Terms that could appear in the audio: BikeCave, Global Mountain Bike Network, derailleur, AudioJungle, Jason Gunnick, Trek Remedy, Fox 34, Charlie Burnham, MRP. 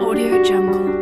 AudioJungle.